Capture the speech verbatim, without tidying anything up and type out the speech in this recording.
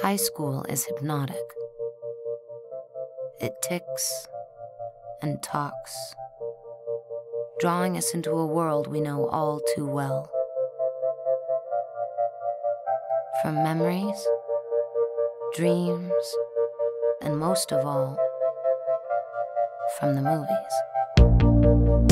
High school is hypnotic. It ticks and talks, drawing us into a world we know all too well. From memories, dreams, and most of all, from the movies.